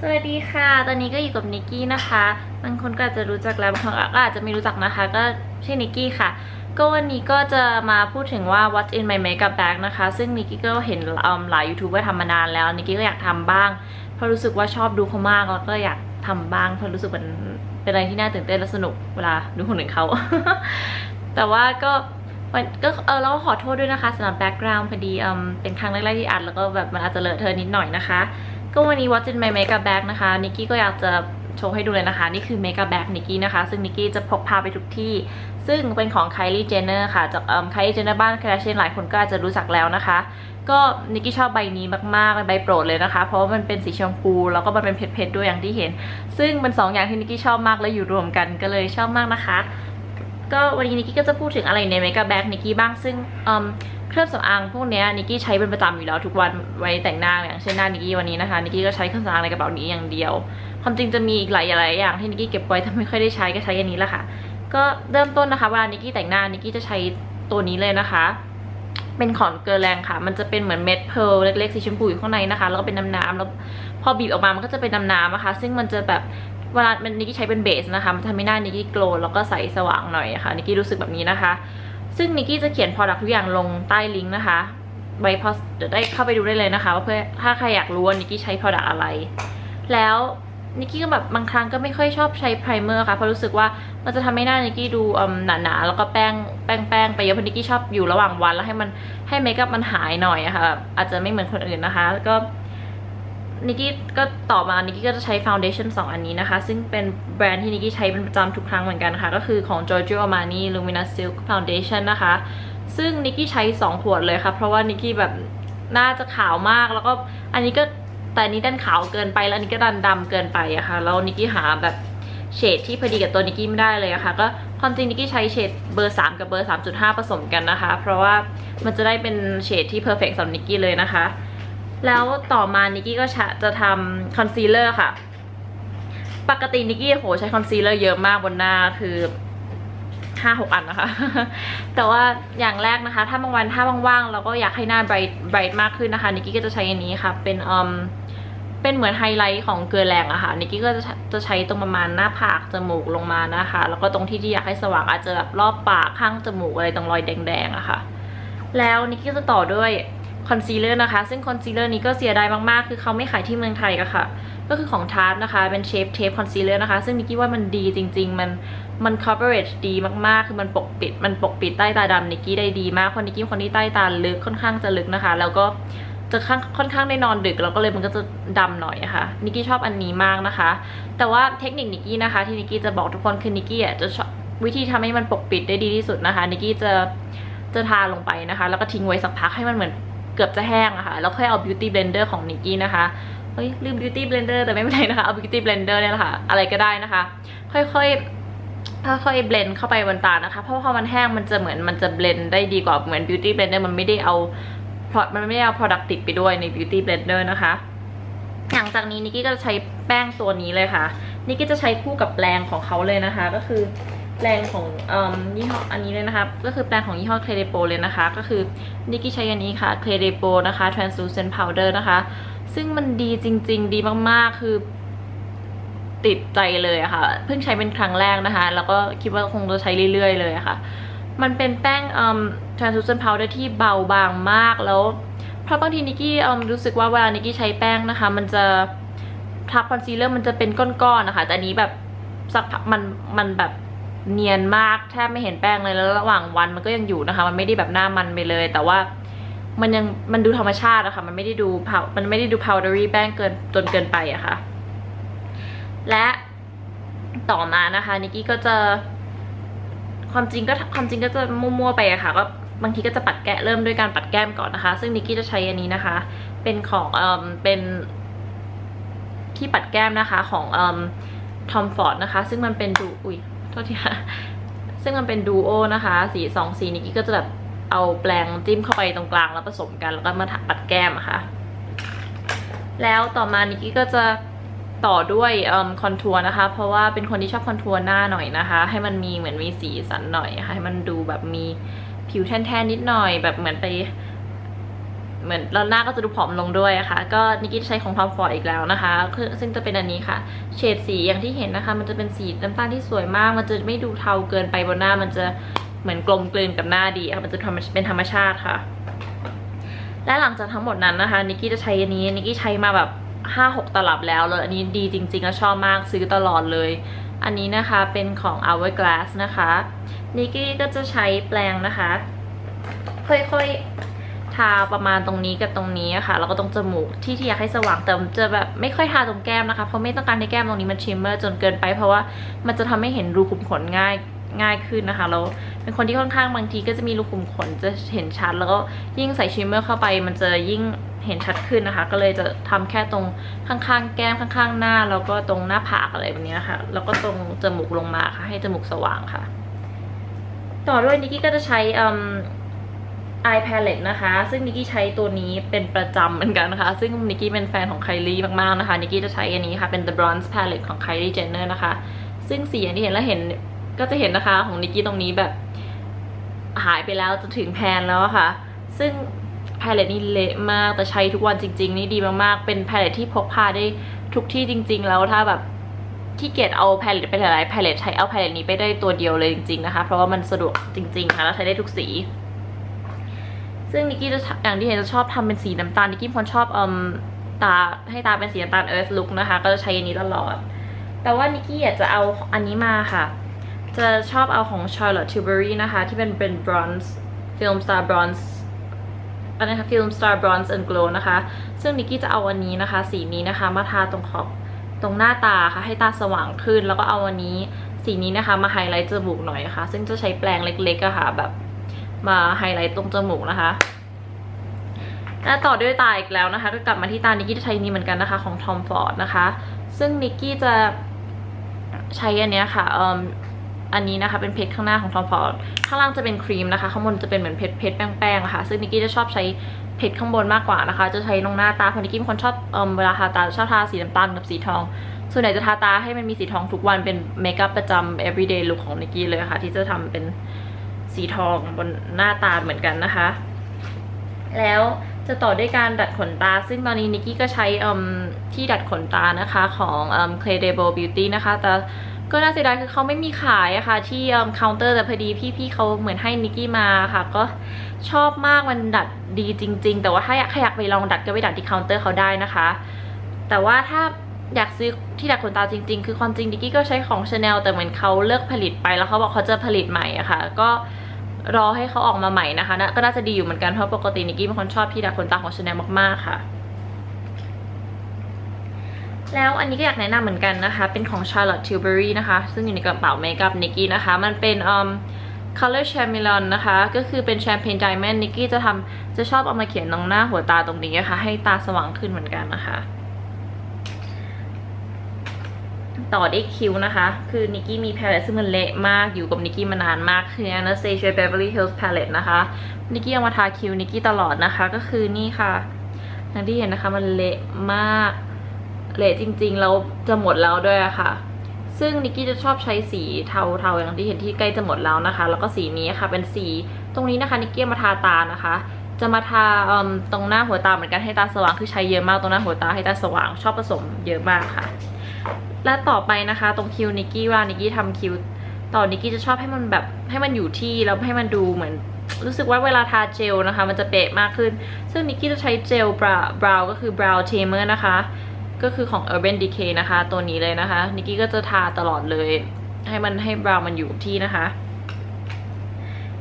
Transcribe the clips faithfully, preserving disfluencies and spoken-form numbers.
สวัสดีค่ะตอนนี้ก็อยู่กับนิกกี้นะคะบางคนก็อาจจะรู้จักแล้วบางคนก็อาจจะไม่รู้จักนะคะก็ชื่อนิกกี้ค่ะก็วันนี้ก็จะมาพูดถึงว่า what's in my makeup bag นะคะซึ่งนิกกี้ก็เห็นหลายยูทูบเบอร์ทำมานานแล้วนิกกี้ก็อยากทำบ้างเพราะรู้สึกว่าชอบดูเขามากแล้วก็อยากทำบ้างเพราะรู้สึกเป็นเป็นอะไรที่น่าตื่นเต้นและสนุกเวลาดูคนอื่นเขา แต่ว่าก็ก็เออแล้วก็ขอโทษด้วยนะคะสำหรับ background พอดีอืมเป็นครั้งแรกๆที่อัดแล้วก็แบบมันอาจจะเลอะเทอะนิดหน่อยนะคะก็วันนี้ what's in my makeup bag นะคะนิกกี้ก็อยากจะโชว์ให้ดูเลยนะคะนี่คือ makeup bag นิกกี้นะคะซึ่งนิกกี้จะพกพาไปทุกที่ซึ่งเป็นของ Kylie Jenner ค่ะจาก Kylie Jenner บ้าน Kardashian หลายคนก็อาจจะรู้จักแล้วนะคะก็นิกกี้ชอบใบนี้มากๆเป็นใบโปรดเลยนะคะเพราะว่ามันเป็นสีชมพูแล้วก็มันเป็นเพชรๆด้วยอย่างที่เห็นซึ่งมันสองอย่างที่นิกกี้ชอบมากและอยู่รวมกันก็เลยชอบมากนะคะก็วันนี้นิกกี้ก็จะพูดถึงอะไรใน makeup bag นิกกี้บ้างซึ่งเครื่องสำอางพวกนี้นิกกี้ใช้เป็นประจำอยู่แล้วทุกวันไว้แต่งหน้าอย่างเช่นหน้านิกกี้วันนี้นะคะนิกกี้ก็ใช้เครื่องสำอางในกระเป๋านี้อย่างเดียวความจริงจะมีอีกหลายอย่างที่นิกกี้เก็บไว้แต่ไม่ค่อยได้ใช้ก็ใช้อันนี้แหละค่ะก็เริ่มต้นนะคะเวลานิกกี้แต่งหน้านิกกี้จะใช้ตัวนี้เลยนะคะเป็นของเกลแรงค่ะมันจะเป็นเหมือนเม็ดเพลเล็กๆสีชมพูอยู่ข้างในนะคะแล้วก็เป็นน้ำๆแล้วพอบีบออกมามันก็จะเป็นน้ำๆนะคะซึ่งมันจะแบบเวลานิกกี้ใช้เป็นเบสนะคะมันทำให้หน้านิกกี้โกลว์แล้วก็ใสสว่างหน่อยค่ะนิกกี้รู้สึกแบบนี้นะคะซึ่งนิกกี้จะเขียน product ทุกอย่างลงใต้ลิงก์นะคะไว้พอจะได้เข้าไปดูได้เลยนะคะว่าเพื่อถ้าใครอยากรู้ว่านิกกี้ใช้ product อะไรแล้วนิกกี้ก็แบบบางครั้งก็ไม่ค่อยชอบใช้ primer ค่ะเพราะรู้สึกว่ามันจะทำให้หน้านิกกี้ดูหนาๆแล้วก็แป้งแป้งๆไปเยอะเพราะนิกกี้ชอบอยู่ระหว่างวันแล้วให้มันให้เมคอัพมันหายหน่อยนะคะอาจจะไม่เหมือนคนอื่นนะคะแล้วก็นิกกี้ก็ต่อมานิกกี้ก็จะใช้ foundation สองอันนี้นะคะซึ่งเป็นแบรนด์ที่นิกกี้ใช้เป็นประจำทุกครั้งเหมือนกันค่ะก็คือของ Giorgio Armani Luminous Silk Foundation นะคะซึ่งนิกกี้ใช้สองขวดเลยค่ะเพราะว่านิกกี้แบบหน้าจะขาวมากแล้วก็อันนี้ก็แต่นี้ด้านขาวเกินไปแล้วนี่ก็ด้านดำเกินไปอะค่ะแล้วนิกกี้หาแบบเฉดที่พอดีกับตัวนิกกี้ไม่ได้เลยอะค่ะก็ความจริงนิกกี้ใช้เฉดเบอร์สามกับเบอร์ สามจุดห้า ผสมกันนะคะเพราะว่ามันจะได้เป็นเฉดที่เพอร์เฟกต์สำหรับนิกกี้เลยนะคะแล้วต่อมานิกกี้ก็จะทำคอนซีลเลอร์ค่ะปกตินิกกี้โหใช้คอนซีลเลอร์เยอะมากบนหน้าคือห้าหกอันนะคะแต่ว่าอย่างแรกนะคะถ้าบางวันถ้าว่างๆเราก็อยากให้หน้าไบรท์ไบรท์มากขึ้นนะคะนิกกี้ก็จะใช้อันนี้ค่ะเป็นเอ่อเป็นเหมือนไฮไลท์ของเกลือแรงอะค่ะนิกกี้ก็จะจะใช้ตรงประมาณหน้าผากจมูกลงมานะคะแล้วก็ตรงที่ที่อยากให้สว่างอาจจะแบบรอบปากข้างจมูกอะไรตรงรอยแดงๆอะค่ะแล้วนิกกี้จะต่อด้วยคอนซีลเลอร์นะคะซึ่งคอนซีลเลอร์นี้ก็เสียดายมากๆคือเขาไม่ขายที่เมืองไทยก็ค่ะก็คือของทาร์ตนะคะเป็นเชฟเทปคอนซีลเลอร์นะคะซึ่งนิกกี้ว่ามันดีจริงๆมันมัน coverage ดีมากๆคือมันปกปิดมันปกปิดใต้ตาดำนิกกี้ได้ดีมากคนนิกกี้คนที่ใต้ตาลึกค่อนข้างจะลึกนะคะแล้วก็จะค่อนข้างได้นอนดึกแล้วก็เลยมันก็จะดำหน่อยนะคะนิกกี้ชอบอันนี้มากนะคะแต่ว่าเทคนิคนิกกี้นะคะที่นิกกี้จะบอกทุกคนคือนิกกี้อ่ะจะวิธีทำให้มันปกปิดได้ดีที่สุดนะคะนิกกี้จะจะทาลงไปนะคะแล้วก็ทิ้งไว้สักพักให้มันเหมือนเกือบจะแห้งอะค่ะแล้วค่อยเอา beauty blender ของนิกกี้นะคะเฮ้ยลืม beauty blender แต่ไม่เป็นไรนะคะเอา beauty blender เนี่ยแหละค่ะอะไรก็ได้นะคะค่อยๆค่อยๆเบลนด์เข้าไปบนตานะคะเพราะพอมันแห้งมันจะเหมือนมันจะเบลนด์ได้ดีกว่าเหมือน beauty blender มันไม่ได้เอามันไม่ได้เอา product ติดไปด้วยใน beauty blender นะคะหลังจากนี้นิกกี้ก็จะใช้แป้งตัวนี้เลยค่ะนิกกี้จะใช้คู่กับแปรงของเขาเลยนะคะก็คือแปรงของยี่ห้ออันนี้เลยนะคะก็คือแปรงของยี่ห้อ Clay Depot เลยนะคะก็คือนิกกี้ใช้อันนี้ค่ะ Clay Depot นะคะ translucent powder นะคะซึ่งมันดีจริงๆดีมากๆคือติดใจเลยอะค่ะเพิ่งใช้เป็นครั้งแรกนะคะแล้วก็คิดว่าคงจะใช้เรื่อยๆเลยอะค่ะมันเป็นแป้ง translucent powder ที่เบาบางมากแล้วเพราะบางทีนิกกี้รู้สึกว่าเวลานิกกี้ใช้แป้งนะคะมันจะทับคอนซีลเลอร์มันจะเป็นก้อนๆนะคะแต่อันนี้แบบสักมันมันแบบเนียนมากแทบไม่เห็นแป้งเลยแล้วระหว่างวันมันก็ยังอยู่นะคะมันไม่ได้แบบหน้ามันไปเลยแต่ว่ามันยังมันดูธรรมชาติอะค่ะมันไม่ได้ดูมันไม่ได้ดู powdery แป้งเกินจนเกินไปอะค่ะและต่อมานะคะนิกกี้ก็จะความจริงก็ความจริงก็จะมั่วๆไปอะค่ะก็บางทีก็จะปัดแก้เริ่มด้วยการปัดแก้มก่อนนะคะซึ่งนิกกี้จะใช้อันนี้นะคะเป็นของเอ่อเป็นที่ปัดแก้มนะคะของเอ่อ Tom Ford นะคะซึ่งมันเป็นดูอุ๊ยโทษทีค่ะซึ่งมันเป็นดูโอนะคะสีสองสีนิกกี้ก็จะแบบเอาแปรงจิ้มเข้าไปตรงกลางแล้วผสมกันแล้วก็มาปัดแก้มอะค่ะแล้วต่อมานิกกี้ก็จะต่อด้วยคอนทัวร์นะคะเพราะว่าเป็นคนที่ชอบคอนทัวร์หน้าหน่อยนะคะให้มันมีเหมือนมีสีสันหน่อยค่ะให้มันดูแบบมีผิวแทนๆนิดหน่อยแบบเหมือนไป เหมือนแล้วหน้าก็จะดูผอมลงด้วยนะคะก็นิกกี้ใช้ของ Tom Ford อีกแล้วนะคะซึ่งจะเป็นอันนี้ค่ะเฉดสีอย่างที่เห็นนะคะมันจะเป็นสีน้ำตาลที่สวยมากมันจะไม่ดูเทาเกินไปบนหน้ามันจะเหมือนกลมกลืนกับหน้าดีค่ะมันจะเป็นธรรมชาติค่ะและหลังจากทั้งหมดนั้นนะคะนิกกี้จะใช้อันนี้นิกกี้ใช้มาแบบ ห้าหก ตลับแล้วเลยอันนี้ดีจริงๆก็ชอบมากซื้อตลอดเลยอันนี้นะคะเป็นของ Hourglass นะคะนิกกี้ก็จะใช้แปรงนะคะค่อยๆทาประมาณตรงนี้กับตรงนี้ค่ะแล้วก็ตรงจมูกที่ที่อยากให้สว่างแต่จะแบบไม่ค่อยทาตรงแก้มนะคะเพราะไม่ต้องการให้แก้มตรงนี้มันชิมเมอร์จนเกินไปเพราะว่ามันจะทำให้เห็นรูขุมขนง่ายง่ายขึ้นนะคะแล้วเป็นคนที่ค่อนข้างบางทีก็จะมีรูขุมขนจะเห็นชัดแล้วก็ยิ่งใส่ชิมเมอร์เข้าไปมันจะยิ่งเห็นชัดขึ้นนะคะก็เลยจะทำแค่ตรงข้างๆแก้มข้างๆหน้าแล้วก็ตรงหน้าผากอะไรแบบนี้ค่ะแล้วก็ตรงจมูกลงมาค่ะให้จมูกสว่างค่ะต่อด้วยนิกกี้ก็จะใช้ไอแพลเลตนะคะซึ่งนิกกี้ใช้ตัวนี้เป็นประจำเหมือนกันนะคะซึ่งนิกกี้เป็นแฟนของ Kylie มากๆนะคะนิกกี้จะใช้อันนี้ค่ะเป็น The Bronze Palette ของ Kylie Jenner นะคะซึ่งสีอย่างที่เห็นแล้วเห็นก็จะเห็นนะคะของนิกกี้ตรงนี้แบบหายไปแล้วจะถึงแพนแล้วค่ะซึ่งแพลเลตนี้เละมากแต่ใช้ทุกวันจริงๆนี่ดีมากๆเป็นแพลเลตที่พกพาได้ทุกที่จริงๆแล้วถ้าแบบที่เกตเอาแพลเลตไปหลายๆแพลเลตใช้เอาแพลเลตนี้ไปได้ตัวเดียวเลยจริงๆนะคะเพราะว่ามันสะดวกจริงๆค่ะแล้วใช้ได้ทุกสีซึ่งนิกกี้อย่างที่เห็นจะชอบทำเป็นสีน้ำตาลนิกกี้พอนชอบเอ่อตาให้ตาเป็นสีน้ำตาลเอิร์ธลุคนะคะก็จะใช้อันนี้ตลอดแต่ว่านิกกี้อยากจะเอาอันนี้มาค่ะจะชอบเอาของ Charlotte Tilbury นะคะที่เป็นเป็น bronze film star bronze อันนี้ค่ะ film star bronze and glow นะคะซึ่งนิกกี้จะเอาอันนี้นะคะสีนี้นะคะมาทาตรงขอบตรงหน้าตาค่ะให้ตาสว่างขึ้นแล้วก็เอาอันนี้สีนี้นะคะมาไฮไลท์จมูกหน่อยนะคะซึ่งจะใช้แปรงเล็กๆอะค่ะแบบมาไฮไลท์ตรงจมูกนะคะและต่อด้วยตาอีกแล้วนะคะก็กลับมาที่ตานิกกี้จะใช้นี้เหมือนกันนะคะของ Tom Ford นะคะซึ่งนิกกี้จะใช้อันเนี้ยค่ะอันนี้นะคะเป็นเพชรข้างหน้าของ Tom Ford ข้างล่างจะเป็นครีมนะคะข้างบนจะเป็นเหมือนเพชรเพชรแป้งๆนะคะซึ่งนิกกี้จะชอบใช้เพชรข้างบนมากกว่านะคะจะใช้ตรงหน้าตาเพราะนิกกี้เป็นคนชอบ เ, เวลาทาตาชอบทาสีน้ำตาลกับสีทองส่วนใหญ่จะทาตาให้มันมีสีทองทุกวันเป็นเมคอัพประจำ everyday look ของนิกกี้เลยค่ะที่จะทำเป็นสีทองบนหน้าตาเหมือนกันนะคะแล้วจะต่อด้วยการดัดขนตาซึ่งตอนนี้นิกกี้ก็ใช้ที่ดัดขนตานะคะของเคลเดโบบิวตี้นะคะแต่ก็น่าเสียดายคือเขาไม่มีขายอะค่ะที่เคาน์เตอร์แต่พอดีพี่ๆเขาเหมือนให้นิกกี้มาค่ะก็ชอบมากมันดัดดีจริงๆแต่ว่าถ้าอยากอยากไปลองดัดก็ไปดัดที่เคาน์เตอร์เขาได้นะคะแต่ว่าถ้าอยากซื้อที่ดัดขนตาจริงๆคือความจริงนิกกี้ก็ใช้ของ Chanel แต่เหมือนเขาเลิกผลิตไปแล้วเขาบอกเขาจะผลิตใหม่อะค่ะก็รอให้เขาออกมาใหม่นะคะนะก็น่าจะดีอยู่เหมือนกันเพราะปกตินิกกี้เป็นคนชอบที่ดัดขนตาของ Chanel มากๆค่ะแล้วอันนี้ก็อยากแนะนำเหมือนกันนะคะเป็นของ Charlotte Tilbury นะคะซึ่งอยู่ในกระเป๋าเมคอัพนิกกี้นะคะมันเป็น um, color chameleon นะคะก็คือเป็น champagne diamond นิกกี้จะทำจะชอบเอามาเขียนตรงหน้าหัวตาตรงนี้นะคะให้ตาสว่างขึ้นเหมือนกันนะคะต่อได้คิ้วนะคะคือนิกกี้มี palette ซึ่งมันเละมากอยู่กับนิกกี้มานานมากคือ Anastasia Beverly Hills palette นะคะนิกกี้เอามาทาคิ้วนิกกี้ตลอดนะคะก็คือนี่ค่ะอย่างที่เห็นนะคะมันเละมากเละจริงๆแล้วจะหมดแล้วด้วยค่ะซึ่งนิกกี้จะชอบใช้สีเทาๆอย่างที่เห็นที่ใกล้จะหมดแล้วนะคะแล้วก็สีนี้ค่ะเป็นสีตรงนี้นะคะนิกกี้มาทาตานะคะจะมาทาตรงหน้าหัวตาเหมือนกันให้ตาสว่างคือใช้เยอะมากตรงหน้าหัวตาให้ตาสว่างชอบผสมเยอะมากค่ะและต่อไปนะคะตรงคิ้วนิกกี้ว่านิกกี้ทำคิ้วต่อนิกกี้จะชอบให้มันแบบให้มันอยู่ที่แล้วให้มันดูเหมือนรู้สึกว่าเวลาทาเจลนะคะมันจะเป๊ะมากขึ้นซึ่งนิกกี้จะใช้เจลบราวน์ก็คือบราวน์เทมเมอร์นะคะก็คือของ Urban Decay นะคะตัวนี้เลยนะคะนิกกี้ก็จะทาตลอดเลยให้มันให้บราวน์มันอยู่ที่นะคะ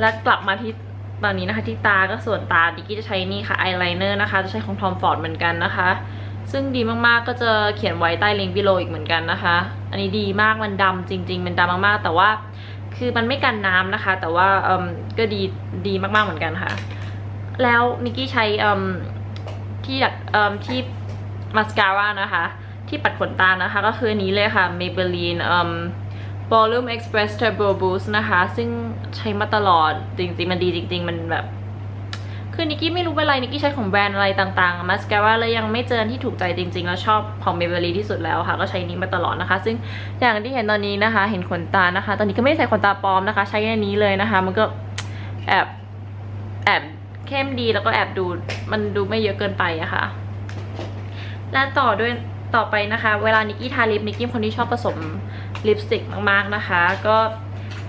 และกลับมาที่ตอนนี้นะคะที่ตาก็ส่วนตานิกกี้จะใช้นี่ค่ะ eyeliner นะคะจะใช้ของ Tom Ford เหมือนกันนะคะซึ่งดีมากๆก็จะเขียนไว้ใต้ลิงก์วิดีโออีกเหมือนกันนะคะอันนี้ดีมากมันดำจริงๆมันดำมากๆแต่ว่าคือมันไม่กันน้ำนะคะแต่ว่าก็ดีดีมากๆเหมือนกันค่ะแล้วนิกกี้ใช้ที่ดัดที่มาสคาร่านะคะที่ปัดขนตานะคะก็คืออันนี้เลยค่ะ Maybelline Volume Express Turbo Boost นะคะซึ่งใช้มาตลอดจริงๆมันดีจริงๆมันแบบคือนิกกี้ไม่รู้เป็นไรนิกกี้ใช้ของแบรนด์อะไรต่างๆมาสคาร่าเลยยังไม่เจอที่ถูกใจจริงๆแล้วชอบของ Maybelline ที่สุดแล้วค่ะก็ใช้นี้มาตลอดนะคะซึ่งอย่างที่เห็นตอนนี้นะคะเห็นขนตานะคะตอนนี้ก็ไม่ได้ใส่ขนตาปลอมนะคะใช้อันนี้เลยนะคะมันก็แอบแอบ เข้มดีแล้วก็แอบดูมันดูไม่เยอะเกินไปอะค่ะและต่อด้วยต่อไปนะคะเวลานิกกี้ทาลิปนิกกี้คนที่ชอบผสมลิปสติกมากๆนะคะก็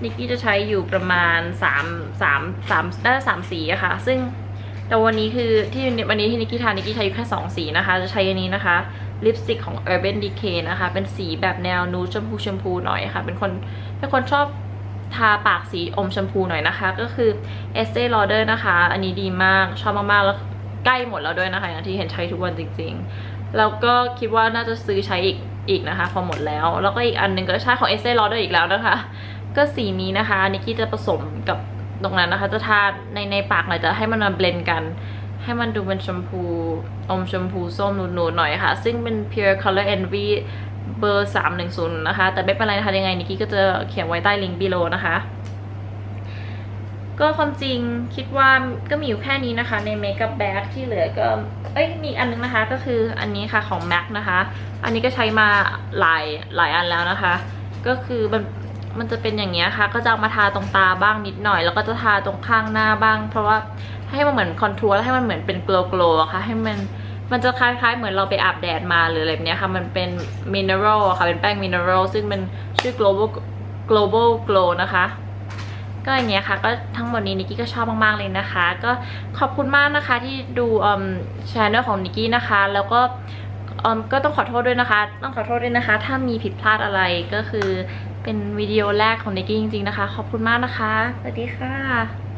นิกกี้จะใช้อยู่ประมาณสาม สาม สามน่าจะสามสีอะค่ะซึ่งแต่วันนี้คือที่วันนี้ที่นิกกี้ทานิกกี้ใช้อยู่แค่สองสีนะคะจะใช้อันนี้นะคะลิปสติกของ Urban Decay นะคะเป็นสีแบบแนวนูดชมพูชมพูหน่อยค่ะเป็นคนเป็นคนชอบทาปากสีอมชมพูหน่อยนะคะก็คือ Estee Lauder นะคะอันนี้ดีมากชอบมากๆแล้วใกล้หมดแล้วด้วยนะคะอย่างที่เห็นใช้ทุกวันจริงๆแล้วก็คิดว่าน่าจะซื้อใช้อีกอีกนะคะพอหมดแล้วแล้วก็อีกอันนึงก็ใช้ของ Estee Lauder อีกแล้วนะคะก็สีนี้นะคะนิกกี้จะผสมกับตรงนั้นนะคะจะทาในในปากหน่อยจะให้มันมาเบลนด์กันให้มันดูเป็นชมพูอมชมพูส้มนูนๆหน่อยค่ะซึ่งเป็น Pure Color Envy เบอร์สามหนึ่งศูนย์นะคะแต่ไม่เป็นไรนะคะยังไงนิกกี้ก็จะเขียนไว้ใต้ลิงก์บีโลนะคะก็ความจริงคิดว่าก็มีอยู่แค่นี้นะคะในเมคอัพแบ็กที่เหลือก็เอ้ยมีอันนึงนะคะก็คืออันนี้ค่ะของ แม็ค นะคะอันนี้ก็ใช้มาหลายหลายอันแล้วนะคะก็คือมันมันจะเป็นอย่างเงี้ยค่ะก็จะมาทาตรงตาบ้างนิดหน่อยแล้วก็จะทาตรงข้างหน้าบ้างเพราะว่าให้มันเหมือนคอนทัวร์แล้วให้มันเหมือนเป็นโกลโกลอะค่ะให้มันมันจะคล้ายๆเหมือนเราไปอาบแดดมาหรืออะไรแบบเนี้ยค่ะมันเป็นมินเนอรัลค่ะเป็นแป้งมินเนอรัลซึ่งมันชื่อ global global glow นะคะก็อย่างเงี้ยค่ะก็ทั้งหมดนี้นิกกี้ก็ชอบมากๆเลยนะคะก็ขอบคุณมากนะคะที่ดูอืมช่องของนิกกี้นะคะแล้วก็อืมก็ต้องขอโทษด้วยนะคะต้องขอโทษด้วยนะคะถ้ามีผิดพลาดอะไรก็คือเป็นวิดีโอแรกของนิกกี้จริงๆนะคะขอบคุณมากนะคะสวัสดีค่ะ